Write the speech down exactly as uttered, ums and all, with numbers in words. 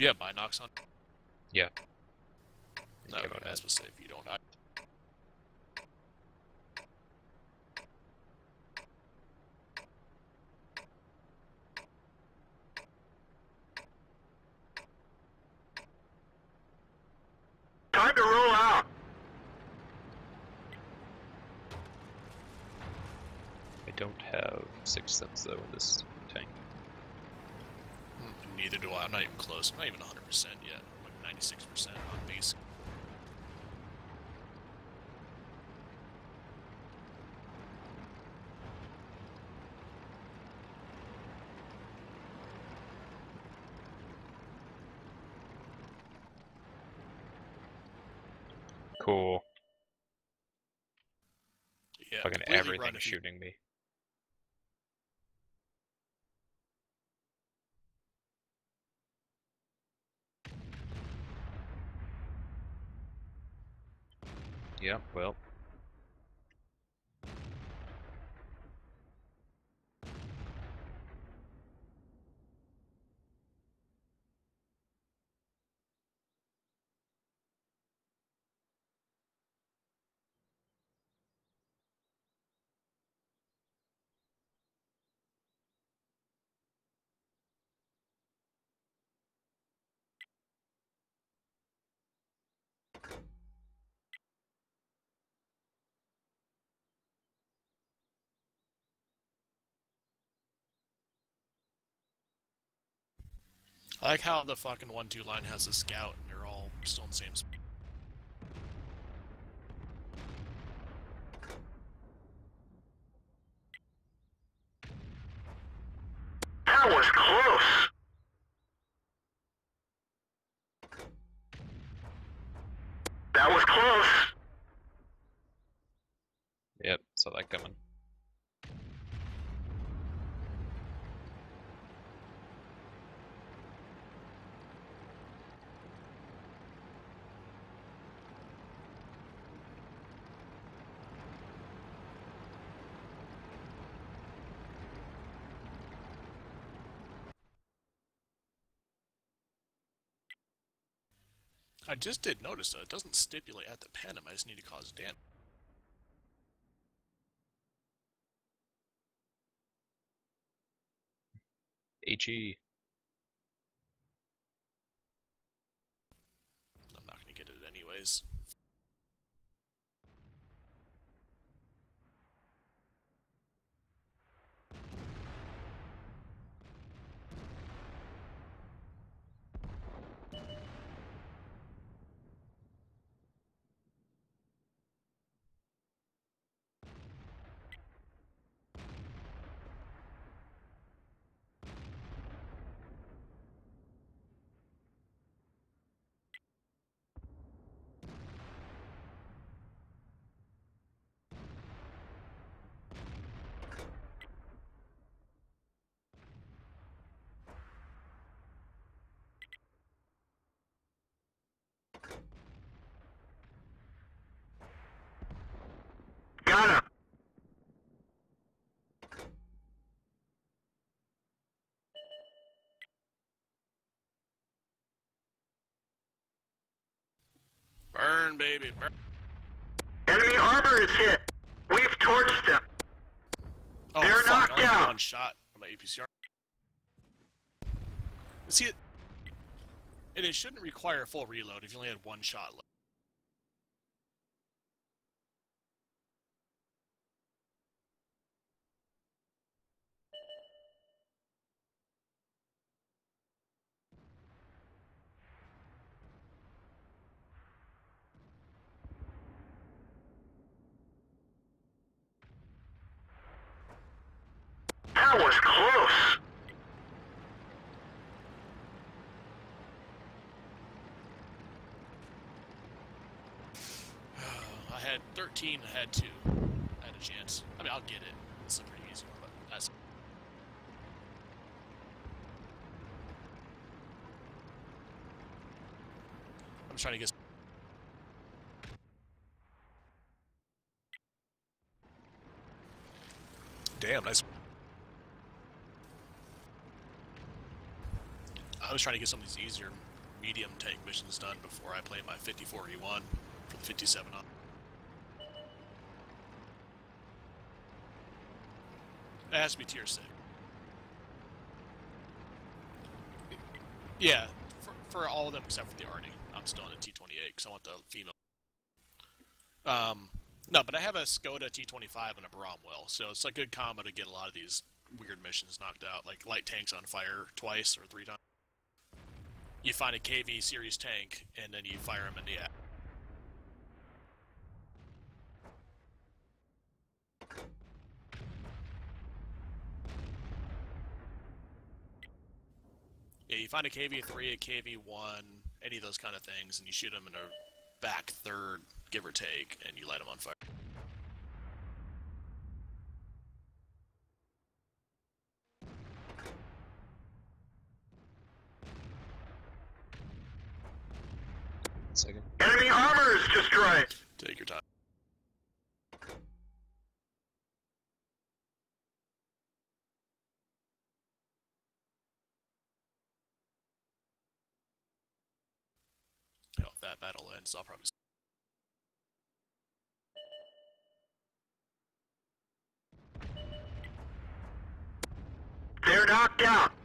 You have Binox on? Yeah. No, I might as well say if you don't. I Time to roll out. I don't have sixth sense though in this tank. Neither do I. I'm not even close. I'm not even one hundred percent yet. I'm like ninety-six percent on base. Cool. Yeah, fucking everything shooting me. Yeah, well. I like how the fucking one two line has a scout and they're all still in the same spot. That was close! That was close! Yep, saw that coming. I just did notice though, it doesn't stipulate at the phantom, I just need to cause damage. H E. I'm not gonna get it anyways. Burn, baby, burn. Enemy armor is hit. We've torched them. Oh, they're fuck, knocked out. One shot on my A P C R. See it, and it shouldn't require a full reload if you only had one shot left. That was close! I had thirteen, I had two. I had a chance. I mean, I'll get it. It's a pretty easy one, but that's... I'm trying to get... Damn, nice... I was trying to get some of these easier medium tank missions done before I play my fifty-four E one for the fifty-seven on. It has to be tier six. Yeah, for, for all of them except for the Arnie. I'm still on a T twenty-eight because I want the female. Um, no, but I have a Skoda T twenty-five and a Bromwell, so it's a good combo to get a lot of these weird missions knocked out, like light tanks on fire twice or three times. You find a K V series tank, and then you fire him in the air. Yeah, you find a K V three, a K V one, any of those kind of things, and you shoot them in a back third, give or take, and you light them on fire. Second. Enemy armor is destroyed! Take your time. That battle ends, I'll probably. They're knocked out.